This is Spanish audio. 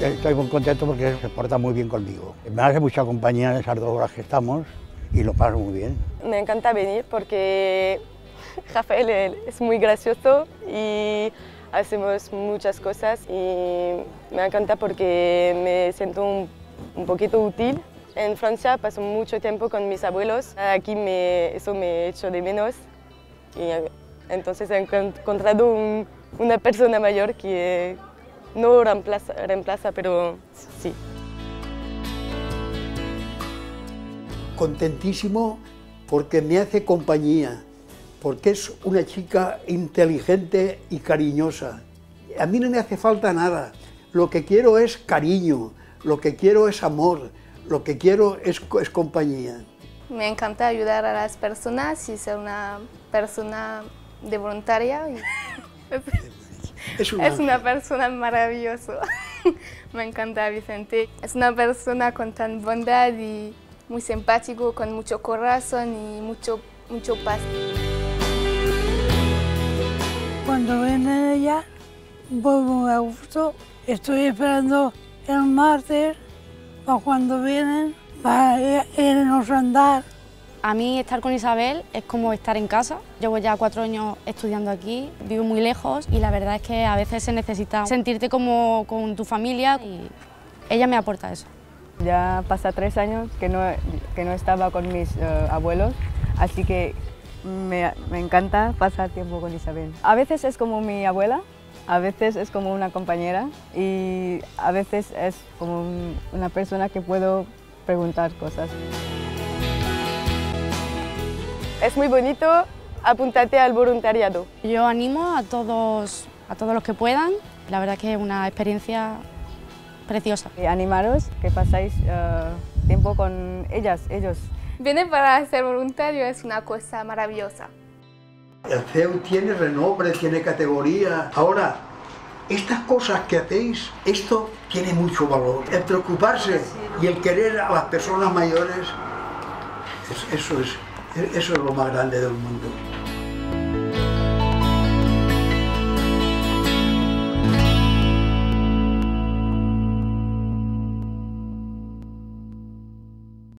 Estoy muy contento porque se porta muy bien conmigo. Me hace mucha compañía en esas 2 horas que estamos y lo paso muy bien. Me encanta venir porque Rafael es muy gracioso y hacemos muchas cosas y me encanta porque me siento un poquito útil. En Francia paso mucho tiempo con mis abuelos, aquí eso me echo de menos y entonces he encontrado una persona mayor que no reemplaza, pero sí. Contentísimo porque me hace compañía, porque es una chica inteligente y cariñosa. A mí no me hace falta nada, lo que quiero es cariño, lo que quiero es amor, lo que quiero es compañía. Me encanta ayudar a las personas y ser una persona de voluntaria. Es una persona maravillosa. Me encanta Vicente. Es una persona con tan bondad y muy simpático, con mucho corazón y mucho paz. Cuando viene ella, vuelvo a gusto. Estoy esperando el martes o cuando vienen para irnos a andar. A mí estar con Isabel es como estar en casa. Llevo ya 4 años estudiando aquí, vivo muy lejos y la verdad es que a veces se necesita sentirte como con tu familia y ella me aporta eso. Ya pasa 3 años que no estaba con mis abuelos, así que me encanta pasar tiempo con Isabel. A veces es como mi abuela, a veces es como una compañera y a veces es como una persona que puedo preguntar cosas. Es muy bonito, apúntate al voluntariado. Yo animo a todos los que puedan, la verdad que es una experiencia preciosa. Y animaros que pasáis tiempo con ellos. Venir para ser voluntario es una cosa maravillosa. El CEU tiene renombre, tiene categoría. Ahora, estas cosas que hacéis, esto tiene mucho valor. El preocuparse y el querer a las personas mayores, eso es lo más grande del mundo.